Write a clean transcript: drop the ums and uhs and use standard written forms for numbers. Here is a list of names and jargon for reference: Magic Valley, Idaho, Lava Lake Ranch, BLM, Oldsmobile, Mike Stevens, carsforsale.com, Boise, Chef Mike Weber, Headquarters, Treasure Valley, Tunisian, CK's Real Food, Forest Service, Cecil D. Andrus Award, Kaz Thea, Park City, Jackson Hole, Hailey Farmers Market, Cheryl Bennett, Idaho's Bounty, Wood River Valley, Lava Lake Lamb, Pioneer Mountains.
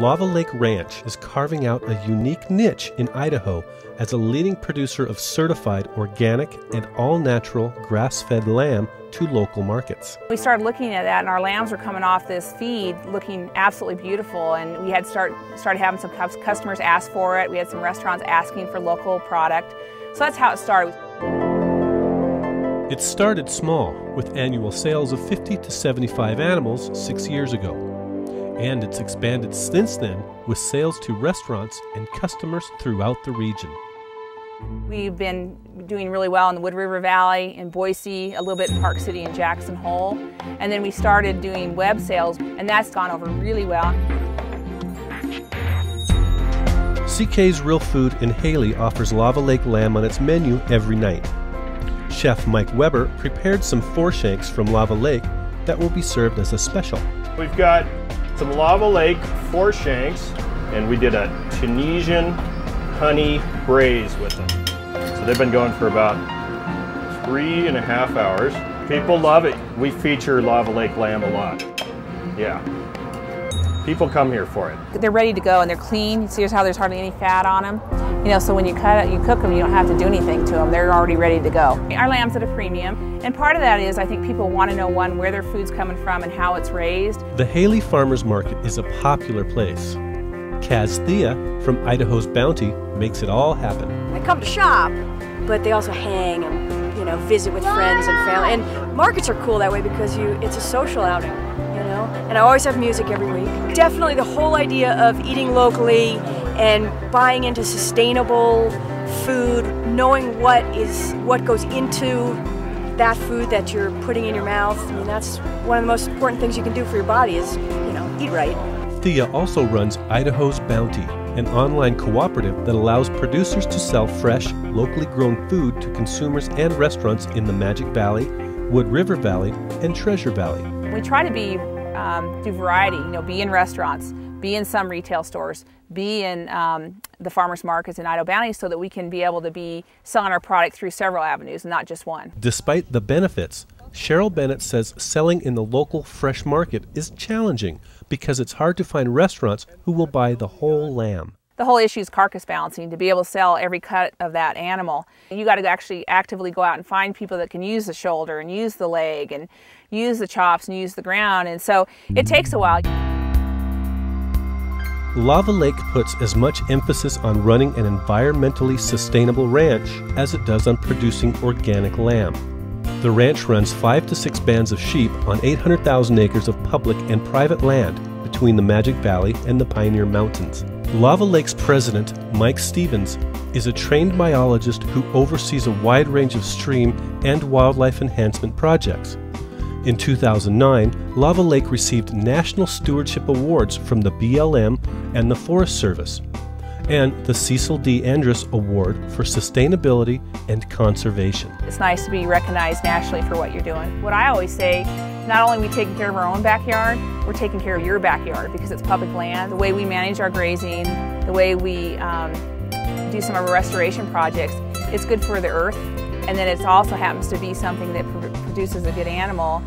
Lava Lake Ranch is carving out a unique niche in Idaho as a leading producer of certified organic and all-natural grass-fed lamb to local markets. We started looking at that, and our lambs were coming off this feed looking absolutely beautiful, and we had started having some customers ask for it. We had some restaurants asking for local product, so that's how it started. It started small, with annual sales of 50 to 75 animals 6 years ago. And it's expanded since then with sales to restaurants and customers throughout the region. We've been doing really well in the Wood River Valley, in Boise, a little bit in Park City and Jackson Hole. And then we started doing web sales, and that's gone over really well. CK's Real Food in Hailey offers Lava Lake Lamb on its menu every night. Chef Mike Weber prepared some foreshanks from Lava Lake that will be served as a special. We've got some Lava Lake foreshanks, and we did a Tunisian honey braise with them. So they've been going for about 3.5 hours. People love it. We feature Lava Lake lamb a lot. Yeah. People come here for it. They're ready to go, and they're clean. You see how there's hardly any fat on them. You know, so when you cook them, you don't have to do anything to them. They're already ready to go. Our lamb's at a premium, and part of that is I think people want to know, one, where their food's coming from and how it's raised. The Hailey Farmers Market is a popular place. Kaz Thea from Idaho's Bounty makes it all happen. They come to shop, but they also hang and, you know, visit with friends and family. And markets are cool that way because it's a social outing. And I always have music every week. Definitely the whole idea of eating locally and buying into sustainable food, knowing what goes into that food that you're putting in your mouth. I mean, that's one of the most important things you can do for your body is, you know, eat right. Thea also runs Idaho's Bounty, an online cooperative that allows producers to sell fresh, locally grown food to consumers and restaurants in the Magic Valley, Wood River Valley, and Treasure Valley. We try to be do variety, you know, be in restaurants, be in some retail stores, be in the farmers markets in Idaho Bounty, so that we can be able to be selling our product through several avenues and not just one. Despite the benefits, Cheryl Bennett says selling in the local fresh market is challenging because it's hard to find restaurants who will buy the whole lamb. The whole issue is carcass balancing, to be able to sell every cut of that animal. You got to actually actively go out and find people that can use the shoulder and use the leg and use the chops and use the ground, and so it takes a while. Lava Lake puts as much emphasis on running an environmentally sustainable ranch as it does on producing organic lamb. The ranch runs 5 to 6 bands of sheep on 800,000 acres of public and private land between the Magic Valley and the Pioneer Mountains. Lava Lake's president, Mike Stevens, is a trained biologist who oversees a wide range of stream and wildlife enhancement projects. In 2009, Lava Lake received National Stewardship Awards from the BLM and the Forest Service, and the Cecil D. Andrus Award for Sustainability and Conservation. It's nice to be recognized nationally for what you're doing. What I always say, not only are we taking care of our own backyard, we're taking care of your backyard because it's public land. The way we manage our grazing, the way we do some of our restoration projects, it's good for the earth, and then it also happens to be something that produces a good animal.